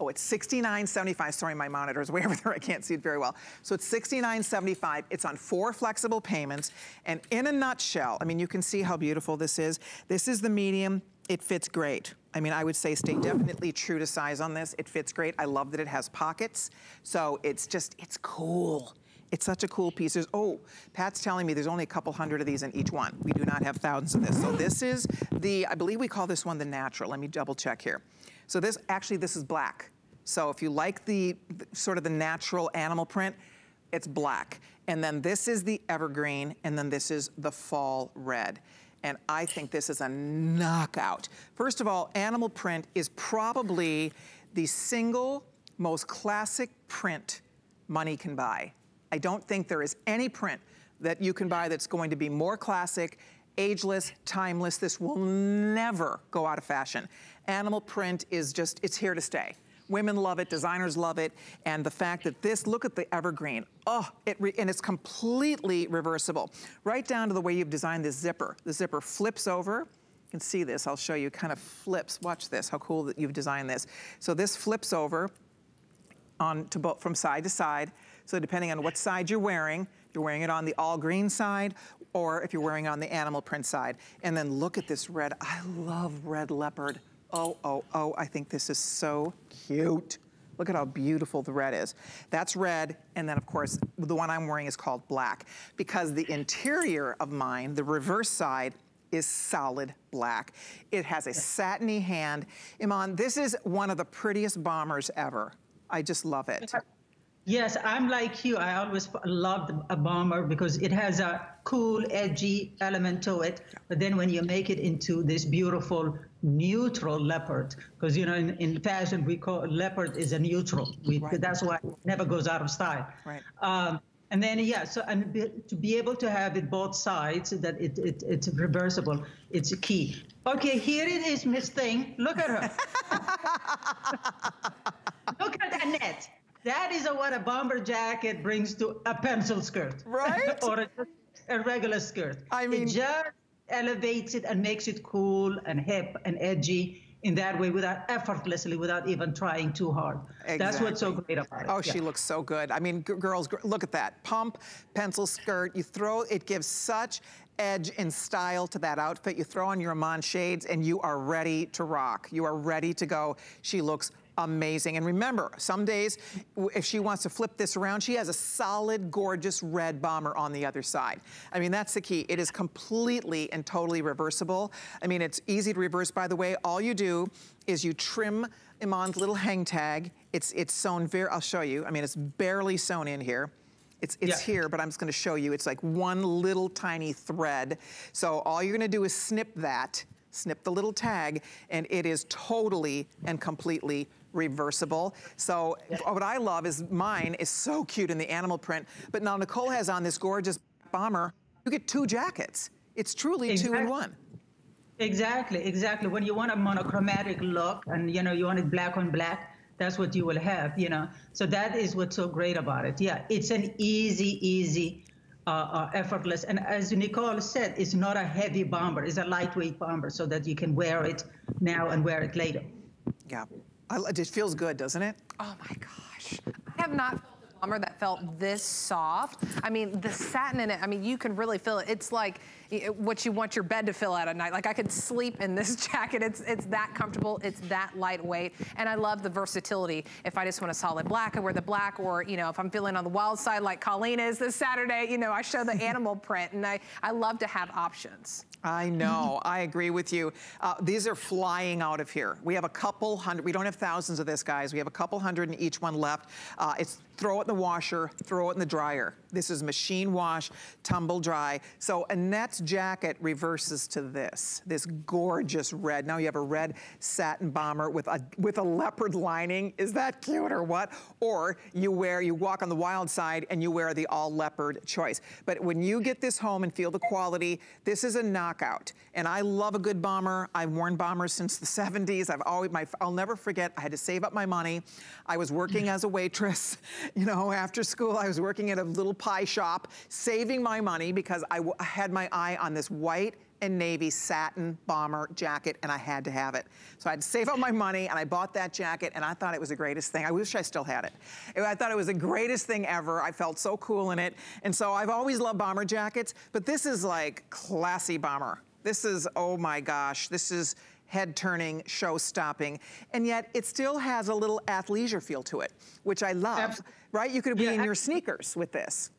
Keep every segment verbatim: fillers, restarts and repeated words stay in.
Oh, it's sixty-nine seventy-five. Sorry, my monitor's way over there. I can't see it very well. So it's sixty-nine seventy-five. It's on four flexible payments. And in a nutshell, I mean, you can see how beautiful this is. This is the medium. It fits great. I mean, I would say stay definitely true to size on this. It fits great. I love that it has pockets. So it's just, it's cool. It's such a cool piece. There's, oh, Pat's telling me there's only a couple hundred of these in each one. We do not have thousands of this. So this is the, I believe we call this one the natural. Let me double check here. So this, actually this is black. So if you like the, the sort of the natural animal print, it's black. And then this is the evergreen, and then this is the fall red. And I think this is a knockout. First of all, animal print is probably the single most classic print money can buy. I don't think there is any print that you can buy that's going to be more classic, ageless, timeless. This will never go out of fashion. Animal print is just, it's here to stay. Women love it, designers love it, and the fact that this, look at the evergreen, oh, it re and it's completely reversible. Right down to the way you've designed this zipper. The zipper flips over, you can see this, I'll show you, kind of flips, watch this, how cool that you've designed this. So this flips over on to both from side to side, so depending on what side you're wearing, you're wearing it on the all green side, or if you're wearing it on the animal print side. And then look at this red, I love red leopard. Oh, oh, oh, I think this is so cute. Look at how beautiful the red is. That's red, and then of course, the one I'm wearing is called black, because the interior of mine, the reverse side, is solid black. It has a satiny hand. Iman, this is one of the prettiest bombers ever. I just love it. Yes, I'm like you. I always loved a bomber because it has a cool, edgy element to it. But then when you make it into this beautiful, neutral leopard, because, you know, in, in fashion, we call leopard is a neutral. We, right. That's why it never goes out of style. Right. Um, and then, yeah, so and be, to be able to have it both sides, that it, it it's reversible, it's key. Okay, here it is, Miss Thing. Look at her. Look at Annette. That is a, what a bomber jacket brings to a pencil skirt. Right? Or a, a regular skirt. I mean, it just elevates it and makes it cool and hip and edgy in that way, without effortlessly, without even trying too hard. Exactly. That's what's so great about it. Oh, yeah. She looks so good. I mean, girls, gr look at that. Pump, pencil skirt, you throw, it gives such edge and style to that outfit. You throw on your Iman shades and you are ready to rock. You are ready to go. She looks amazing. And remember, some days, if she wants to flip this around, she has a solid, gorgeous red bomber on the other side. I mean, that's the key. It is completely and totally reversible. I mean, it's easy to reverse, by the way. All you do is you trim Iman's little hang tag. It's it's sewn very, I'll show you. I mean, it's barely sewn in here. It's, it's yeah. here, but I'm just gonna show you. It's like one little tiny thread. So all you're gonna do is snip that, snip the little tag, and it is totally and completely reversible. So what I love is mine is so cute in the animal print, but now Nicole has on this gorgeous bomber. You get two jackets. It's truly exactly. two in one. Exactly, exactly. When you want a monochromatic look and, you know, you want it black on black, that's what you will have, you know. So that is what's so great about it. Yeah, it's an easy, easy, uh, uh, effortless. And as Nicole said, it's not a heavy bomber. It's a lightweight bomber so that you can wear it now and wear it later. Yeah. It feels good, doesn't it? Oh my gosh. I have not felt a bomber that felt this soft. I mean, the satin in it, I mean, you can really feel it. It's like what you want your bed to fill out at night. Like, I could sleep in this jacket. It's it's that comfortable. It's that lightweight. And I love the versatility. If I just want a solid black, I wear the black. Or, you know, if I'm feeling on the wild side like Colleen is this Saturday, you know, I show the animal print. And I, I love to have options. I know, I agree with you. Uh, these are flying out of here. We have a couple hundred, we don't have thousands of this, guys. We have a couple hundred in each one left. Uh, it's throw it in the washer, throw it in the dryer. This is machine wash, tumble dry. So Annette's jacket reverses to this, this gorgeous red. Now you have a red satin bomber with a, with a leopard lining. Is that cute or what? Or you wear, you walk on the wild side and you wear the all leopard choice. But when you get this home and feel the quality, this is a knockout. And I love a good bomber. I've worn bombers since the seventies. I've always, my, I'll never forget, I had to save up my money. I was working as a waitress. You know, after school, I was working at a little pie shop, saving my money because I, w I had my eye on this white and navy satin bomber jacket, and I had to have it. So I had to save up my money, and I bought that jacket, and I thought it was the greatest thing. I wish I still had it. I thought it was the greatest thing ever. I felt so cool in it. And so I've always loved bomber jackets, but this is like classy bomber. This is, oh my gosh, this is head-turning, show-stopping, and yet it still has a little athleisure feel to it, which I love, Absolutely. Right? You could be yeah, in your sneakers with this.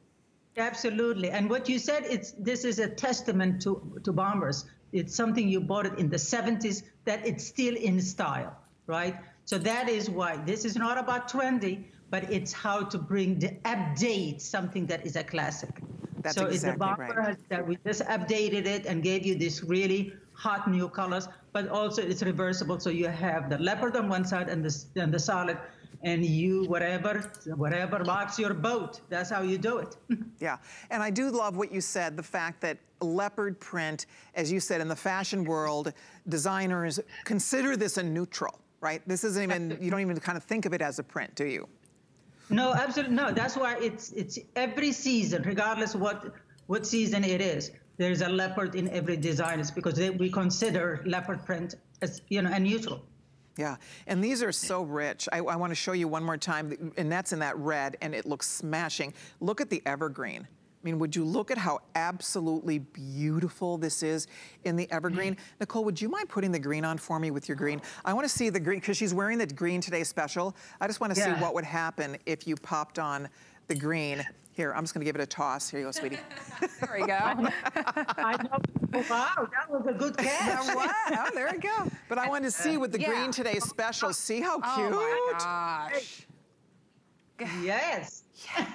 Absolutely, and what you said, it's this is a testament to, to bombers. It's something you bought it in the seventies, that it's still in style, right? So that is why this is not about trendy, but it's how to bring the update, something that is a classic. That's so exactly it's the bomber right. that we just updated it and gave you this really hot new colors, but also it's reversible. So you have the leopard on one side and the, and the solid, and you, whatever, whatever rocks your boat, that's how you do it. Yeah, and I do love what you said, the fact that leopard print, as you said, in the fashion world, designers consider this a neutral, right? This isn't even, you don't even kind of think of it as a print, do you? No, absolutely, no, that's why it's, it's every season, regardless what, what season it is, there's a leopard in every design. It's because they, we consider leopard print as, you know, unusual. Yeah, and these are so rich. I, I want to show you one more time, and that's in that red, and it looks smashing. Look at the evergreen. I mean, would you look at how absolutely beautiful this is in the evergreen? Mm-hmm. Nicole, would you mind putting the green on for me with your green? I want to see the green, because she's wearing the green today special. I just want to yeah. see what would happen if you popped on the green. Here, I'm just going to give it a toss. Here you go, sweetie. There we go. I know. Wow, that was a good catch. All right. Oh, there we go. But I wanted to see with the yeah. green today special. See how cute? Oh, my gosh. Yes. Yeah.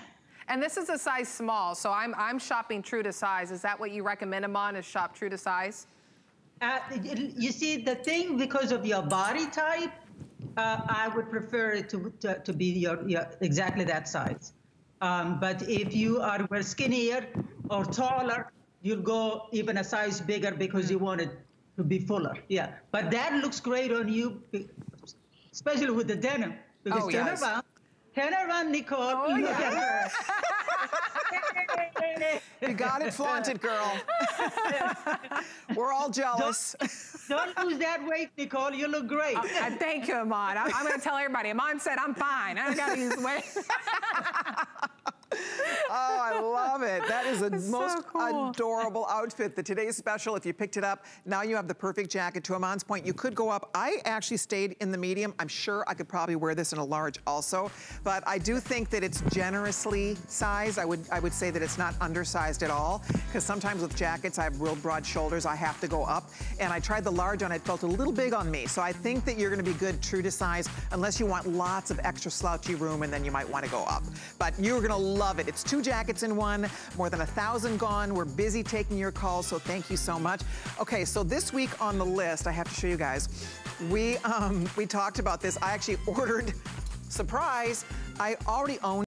And this is a size small, so I'm, I'm shopping true to size. Is that what you recommend, Iman, is shop true to size? Uh, you see, the thing, because of your body type, uh, I would prefer it to, to, to be your, your exactly that size. Um, but if you are well, skinnier or taller, you'll go even a size bigger because you want it to be fuller. Yeah, but that looks great on you, especially with the denim. Because oh, turn yes. around, turn around, Nicole. Oh, look yeah. at her. You got it flaunted, girl. We're all jealous. Don't, don't lose that weight, Nicole. You look great. I, I thank you, Iman. I, I'm going to tell everybody. Iman said, I'm fine. I don't got to lose weight. Oh, I love it. That is the most so cool. adorable outfit. The today's special, if you picked it up, now you have the perfect jacket. To Iman's point, you could go up. I actually stayed in the medium. I'm sure I could probably wear this in a large also, but I do think that it's generously sized. I would, I would say that it's not undersized at all, because sometimes with jackets, I have real broad shoulders. I have to go up, and I tried the large on it. Felt a little big on me, so I think that you're going to be good true to size, unless you want lots of extra slouchy room, and then you might want to go up. But you're going to love it. It's two jackets in one, more than a thousand gone. We're busy taking your calls, so thank you so much. Okay, so this week on the list, I have to show you guys, we, um, we talked about this. I actually ordered, surprise, I already owned